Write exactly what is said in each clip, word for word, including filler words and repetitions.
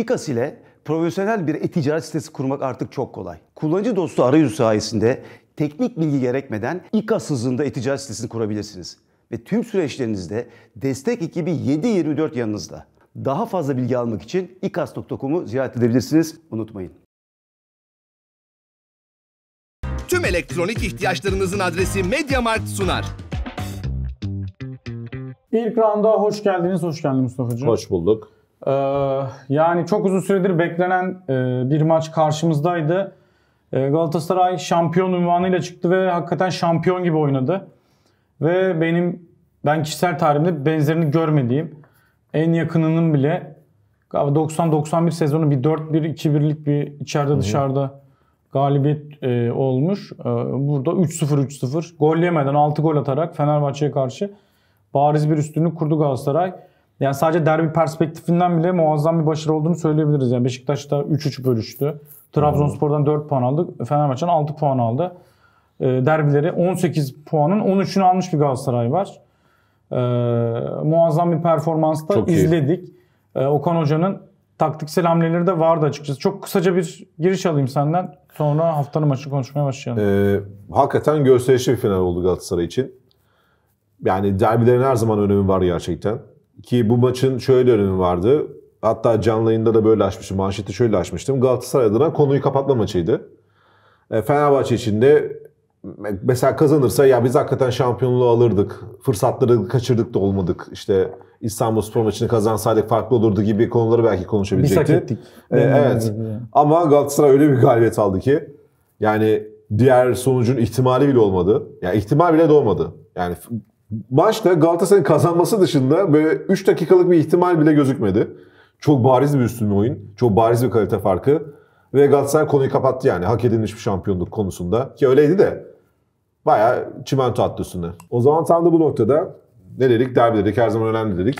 İKAS ile profesyonel bir e-ticaret sitesi kurmak artık çok kolay. Kullanıcı dostu arayüzü sayesinde teknik bilgi gerekmeden İKAS hızında e-ticaret sitesini kurabilirsiniz. Ve tüm süreçlerinizde destek ekibi yedi yirmi dört yanınızda. Daha fazla bilgi almak için ikas nokta com'u ziyaret edebilirsiniz. Unutmayın. Tüm elektronik ihtiyaçlarınızın adresi MediaMarkt sunar. İlk rounda hoş geldiniz. Hoş geldin Mustafa'cığım. Hoş bulduk. Ee, yani çok uzun süredir beklenen e, bir maç karşımızdaydı. E, Galatasaray şampiyon unvanıyla çıktı ve hakikaten şampiyon gibi oynadı. Ve benim ben kişisel tarihimde benzerini görmediğim, en yakınının bile doksan doksan bir sezonu bir dört bir iki birlik bir içeride Hı-hı. dışarıda galibiyet e, olmuş. E, burada üç sıfır üç sıfır gol yemeden altı gol atarak Fenerbahçe'ye karşı bariz bir üstünlük kurdu Galatasaray. Yani sadece derbi perspektifinden bile muazzam bir başarı olduğunu söyleyebiliriz. Yani Beşiktaş'ta üç üç bölüştü. Trabzonspor'dan dört puan aldık. Fenerbahçe'den altı puan aldı. E, derbileri on sekiz puanın on üçünü almış bir Galatasaray var. Ee, muazzam bir performansta çok izledik. Ee, Okan Hoca'nın taktiksel hamleleri de vardı açıkçası. Çok kısaca bir giriş alayım senden. Sonra haftanın maçını konuşmaya başlayalım. Ee, hakikaten gösterişli bir final oldu Galatasaray için. Yani derbilerin her zaman önemi var gerçekten. Ki bu maçın şöyle önemi vardı. Hatta canlı yayında da böyle açmıştım. Manşeti şöyle açmıştım. Galatasaray adına konuyu kapatma maçıydı. E, Fenerbahçe için de mesela kazanırsa ya biz hakikaten şampiyonluğu alırdık, fırsatları kaçırdık da olmadık, işte İstanbulspor maçını kazansaydık farklı olurdu gibi konuları belki konuşabilecektik. Biz hak ettik. Ee, evet. Ama Galatasaray öyle bir galibiyet aldı ki yani diğer sonucun ihtimali bile olmadı. Yani ihtimal bile doğmadı. Yani maçta Galatasaray'ın kazanması dışında böyle üç dakikalık bir ihtimal bile gözükmedi. Çok bariz bir üstünlü oyun, çok bariz bir kalite farkı ve Galatasaray konuyu kapattı yani hak edilmiş bir şampiyonluk konusunda ki öyleydi de. Bayağı çimento attı üstüne. O zaman tam da bu noktada ne dedik? Derbi dedik. Her zaman önemli dedik.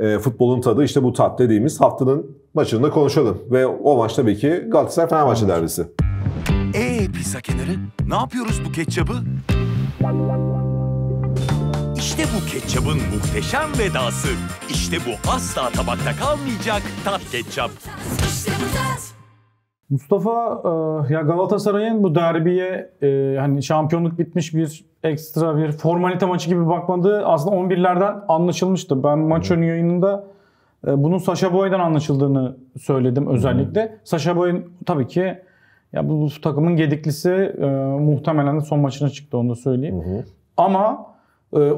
E, futbolun tadı işte bu tat dediğimiz haftanın maçını da konuşalım. Ve o maç tabii ki Galatasaray-Fenerbahçe derbisi. Eee pizza kenarı? Ne yapıyoruz bu ketçabı? İşte bu ketçabın muhteşem vedası. İşte bu asla tabakta kalmayacak tat ketçap. İşte bu tat. Mustafa, ya Galatasaray'ın bu derbiye hani şampiyonluk bitmiş bir ekstra bir formalite maçı gibi bakmadığı aslında on birlerden anlaşılmıştı. Ben maç önü yayınında bunun Sacha Boey'den anlaşıldığını söyledim özellikle. Sacha Boey tabii ki ya bu, bu takımın gediklisi muhtemelen de son maçına çıktı onu da söyleyeyim. Hı hı. Ama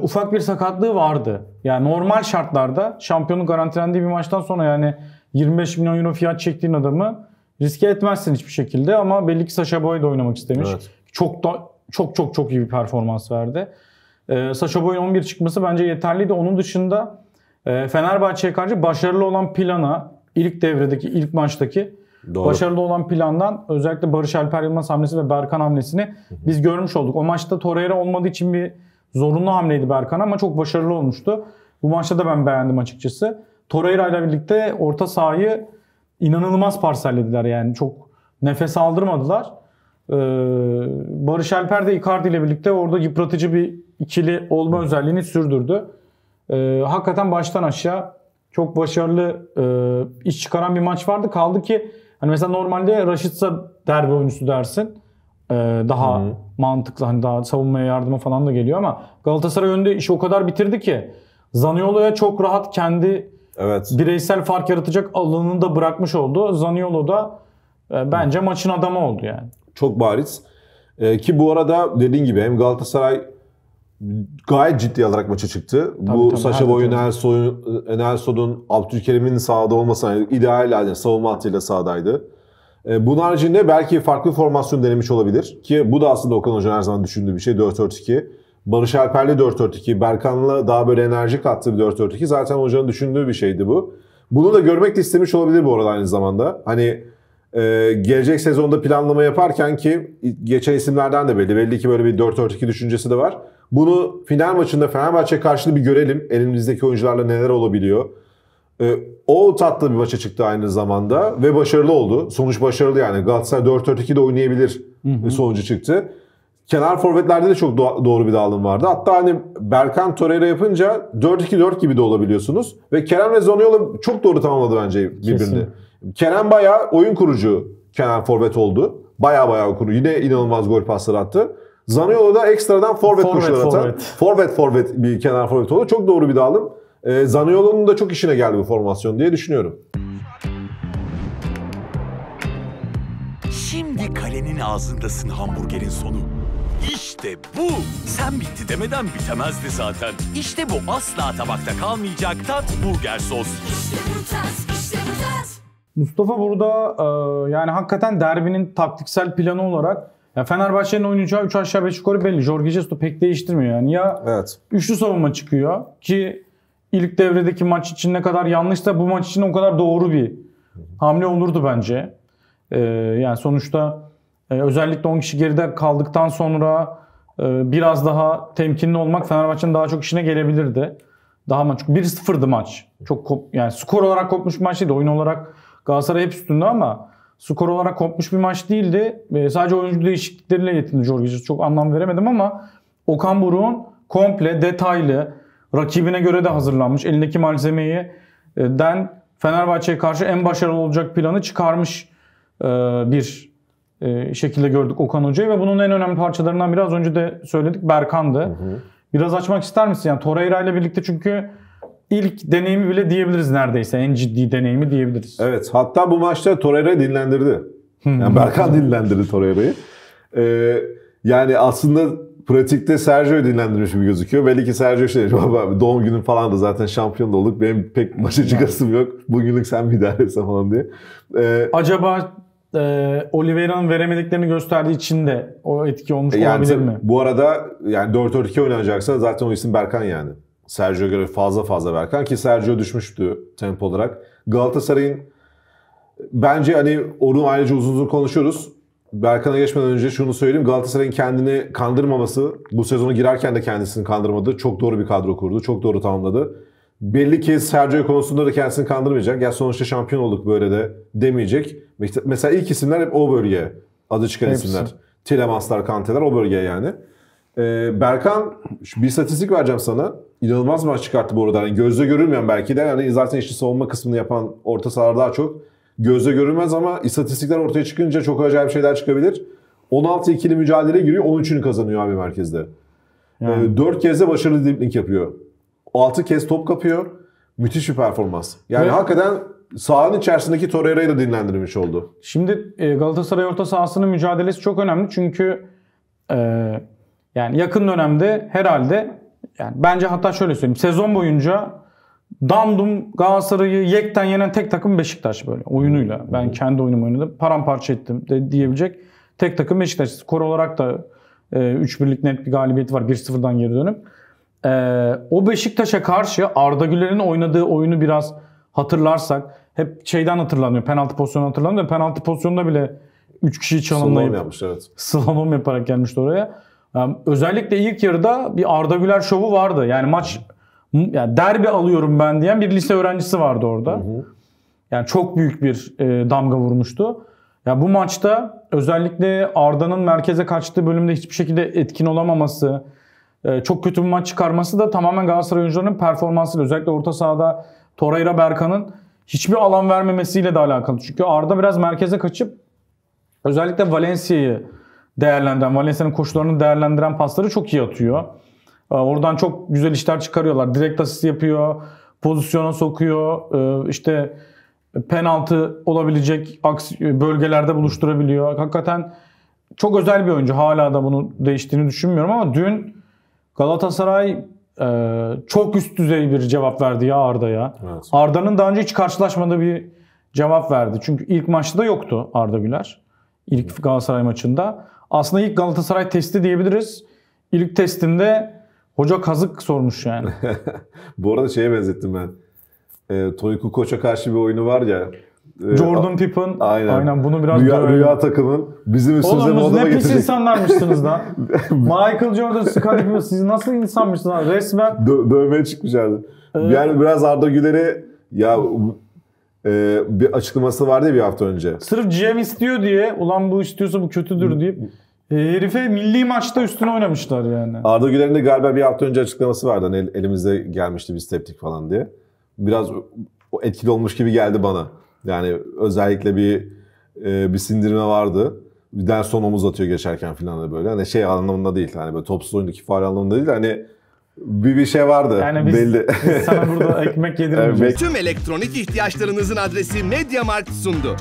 ufak bir sakatlığı vardı. Yani normal şartlarda şampiyonluk garantilendiği bir maçtan sonra yani yirmi beş milyon euro fiyat çektiğin adamı riske etmezsin hiçbir şekilde ama belli ki Sacha Boey de oynamak istemiş. Evet. Çok da çok çok çok iyi bir performans verdi. Ee, Sacha Boey'in on bir çıkması bence yeterliydi. Onun dışında e, Fenerbahçe'ye karşı başarılı olan plana, ilk devredeki, ilk maçtaki Doğru. başarılı olan plandan özellikle Barış Alper Yılmaz hamlesi ve Berkan hamlesini Hı-hı. biz görmüş olduk. O maçta Torreira olmadığı için bir zorunlu hamleydi Berkan ama çok başarılı olmuştu. Bu maçta da ben beğendim açıkçası. Torreira ile birlikte orta sahayı İnanılmaz parsellediler yani çok nefes aldırmadılar. Ee, Barış Alper de Icardi ile birlikte orada yıpratıcı bir ikili olma özelliğini sürdürdü. Ee, hakikaten baştan aşağı çok başarılı e, iş çıkaran bir maç vardı. Kaldı ki hani mesela normalde Rashica derbi oyuncusu dersin. Ee, daha hmm. mantıklı hani daha savunmaya yardıma falan da geliyor ama Galatasaray önde işi o kadar bitirdi ki Zaniolo'ya çok rahat kendi Evet. bireysel fark yaratacak alanını da bırakmış oldu. Zaniolo da e, bence Hı. maçın adamı oldu yani. Çok bariz. E, ki bu arada dediğin gibi hem Galatasaray gayet ciddi alarak maça çıktı. Tabii, bu tabii, Sacha Boey'in, Enersod'un, Abdülkerim'in sahada olmasına ideal yani savunma hattıyla sahadaydı. E, bunun haricinde belki farklı formasyon denemiş olabilir. Ki bu da aslında Okan Hoca'nın her zaman düşündüğü bir şey. dört dört iki. Barış Alper'le dört dört iki, Berkan'la daha böyle enerji kattığı bir dört dört iki zaten hocanın düşündüğü bir şeydi bu. Bunu da görmek de istemiş olabilir bu arada aynı zamanda. Hani e, gelecek sezonda planlama yaparken ki geçen isimlerden de belli. Belli ki böyle bir dört dört iki düşüncesi de var. Bunu final maçında Fenerbahçe karşılığı bir görelim. Elimizdeki oyuncularla neler olabiliyor. E, o tatlı bir maça çıktı aynı zamanda ve başarılı oldu. Sonuç başarılı yani. Galatasaray dört dört iki de oynayabilir hı hı. sonucu çıktı. Kenar forvetlerde de çok doğru bir dağılım vardı. Hatta hani Berkan Torreira yapınca dört iki dört gibi de olabiliyorsunuz. Ve Kerem ve Zaniolo çok doğru tamamladı bence birbirini. Kesin. Kenan Baya oyun kurucu, Kenan forvet oldu. Baya baya kurucu. Yine inanılmaz gol pasları attı. Zaniolo da ekstradan forvet koşuları atan. Forvet forvet bir kenar forvet oldu. Çok doğru bir dağılım. E, Zaniolo'nun da çok işine geldi bu formasyon diye düşünüyorum. Şimdi kalenin ağzındasın hamburgerin sonu. İşte bu. Sen bitti demeden bitemezdi zaten. İşte bu asla tabakta kalmayacak tat burger sos. İşte bu tat, işte bu tat. Mustafa burada e, yani hakikaten derbinin taktiksel planı olarak ya Fenerbahçe'nin oynayacağı üç aşağı beş yukarı belli. Jorge Jesus'u pek değiştirmiyor yani. Ya evet. Üçlü savunma çıkıyor ki ilk devredeki maç için ne kadar yanlışsa bu maç için o kadar doğru bir hamle olurdu bence. Ee, yani sonuçta e, özellikle on kişi geride kaldıktan sonra e, biraz daha temkinli olmak Fenerbahçe'nin daha çok işine gelebilirdi. Daha maç bir sıfırdı maç. Çok kop, yani skor olarak kopmuş bir maç değildi. Oyun olarak Galatasaray hep üstünde ama skor olarak kopmuş bir maç değildi. E, sadece oyuncu değişiklikleriyle yetindi Jorge Jesus. Çok anlam veremedim ama Okan Buruk'un komple, detaylı, rakibine göre de hazırlanmış, elindeki malzemeyi e, den Fenerbahçe'ye karşı en başarılı olacak planı çıkarmış e, bir e, şekilde gördük Okan Hoca'yı ve bunun en önemli parçalarından biraz önce de söyledik, Berkan'dı. Hı hı. Biraz açmak ister misin? Yani Torreira ile birlikte çünkü İlk deneyimi bile diyebiliriz neredeyse. En ciddi deneyimi diyebiliriz. Evet. Hatta bu maçta Torreira dinlendirdi. Yani Berkan dinlendirdi Torreira'yı. Ee, yani aslında pratikte Sergio'yu dinlendirmiş gibi gözüküyor. Belli ki Sergio şey, doğum günüm falan da zaten şampiyon da olduk. Benim pek maça çıkasım yok. Bugünlük sen mi idare etsen falan diye. Ee, Acaba e, Oliveira'nın veremediklerini gösterdiği için de o etki olmuş yani olabilir mi? Bu arada yani dört dört iki oynanacaksa zaten o isim Berkan yani. Sergio'ya göre fazla fazla Berkan ki Sergio düşmüştü tempo olarak. Galatasaray'ın bence hani onu ayrıca uzun uzun konuşuyoruz. Berkan'a geçmeden önce şunu söyleyeyim. Galatasaray'ın kendini kandırmaması, bu sezonu girerken de kendisini kandırmadı. Çok doğru bir kadro kurdu. Çok doğru tamamladı. Belli ki Sergio konusunda da kendisini kandırmayacak. Ya sonuçta şampiyon olduk böyle de demeyecek. Mesela ilk isimler hep o bölgeye adı çıkan hepsi. İsimler. Tilemanslar, Kanteler o bölgeye yani. Berkan bir istatistik vereceğim sana. İnanılmaz maç çıkarttı bu arada. Yani gözle görülmeyen belki de. Yani zaten işte savunma kısmını yapan orta sahalar daha çok. Gözle görülmez ama istatistikler ortaya çıkınca çok acayip şeyler çıkabilir. on altı ikili mücadeleye giriyor. on üçünü kazanıyor abi merkezde. Yani. dört kez de başarılı dribbling yapıyor. altı kez top kapıyor. Müthiş bir performans. Yani evet. Hakikaten sahanın içerisindeki Torreira'yı da dinlendirmiş oldu. Şimdi Galatasaray orta sahasının mücadelesi çok önemli. Çünkü e, yani yakın dönemde herhalde yani bence hatta şöyle söyleyeyim. Sezon boyunca damdum Galatasaray'ı yekten yenen tek takım Beşiktaş böyle oyunuyla. Ben kendi oyunumu oynadım. Paramparça ettim de diyebilecek tek takım Beşiktaş. Skor olarak da e, üç birlik net bir galibiyeti var. bir sıfırdan geri dönüp. E, o Beşiktaş'a karşı Arda Güler'in oynadığı oyunu biraz hatırlarsak hep şeyden hatırlanıyor. Penaltı pozisyonu hatırlanıyor. Penaltı pozisyonunda bile üç kişiyi çalımlayıp slalom evet. yaparak gelmişti oraya. Yani özellikle ilk yarıda bir Arda Güler şovu vardı. Yani maç yani derbi alıyorum ben diyen bir lise öğrencisi vardı orada. Hı hı. Yani çok büyük bir e, damga vurmuştu. Ya yani bu maçta özellikle Arda'nın merkeze kaçtığı bölümde hiçbir şekilde etkin olamaması, e, çok kötü bir maç çıkarması da tamamen Galatasaray oyuncularının performansıyla, özellikle orta sahada Torreira Berkan'ın hiçbir alan vermemesiyle de alakalı. Çünkü Arda biraz merkeze kaçıp özellikle Valencia'yı değerlendiren, Valencia'nın koşularını değerlendiren pasları çok iyi atıyor. Oradan çok güzel işler çıkarıyorlar. Direkt asist yapıyor, pozisyona sokuyor, işte penaltı olabilecek bölgelerde buluşturabiliyor. Hakikaten çok özel bir oyuncu. Hala da bunu değiştiğini düşünmüyorum ama dün Galatasaray çok üst düzey bir cevap verdi ya Arda'ya. Evet. Arda'nın daha önce hiç karşılaşmadığı bir cevap verdi. Çünkü ilk maçta da yoktu Arda Güler. İlk Galatasaray maçında. Aslında ilk Galatasaray testi diyebiliriz. İlk testinde hoca kazık sormuş yani. Bu arada şeye benzettim ben. E, Tayfun Koç'a karşı bir oyunu var ya. E, Jordan Pippen. Aynen. Aynen bunu biraz rüya, rüya takımın bizim üstümüze moduma getirecek. Oğlum ne pis insanlarmışsınız lan. Michael Jordan, Scottie Pippen siz nasıl insanmışsınız lan? Resmen. Dö- dövmeye çıkmışlardı. Ee... Yani biraz Arda Güler'e ya... Ee, bir açıklaması vardı ya bir hafta önce. Sırf G M istiyor diye, ulan bu istiyorsa bu kötüdür deyip e, herife milli maçta üstüne oynamışlar yani. Arda Güler'in de galiba bir hafta önce açıklaması vardı. Hani elimize gelmişti biz teptik falan diye. Biraz etkili olmuş gibi geldi bana. Yani özellikle bir e, bir sindirme vardı. Bir ders son omuz atıyor geçerken falan da böyle. Hani şey anlamında değil. Hani böyle topsuz oyundaki faal anlamında değil. Hani bir bir şey vardı. Yani biz, belli. Biz sana burada ekmek yedirmeyeceğiz. Evet. Tüm elektronik ihtiyaçlarınızın adresi MediaMarkt sundu.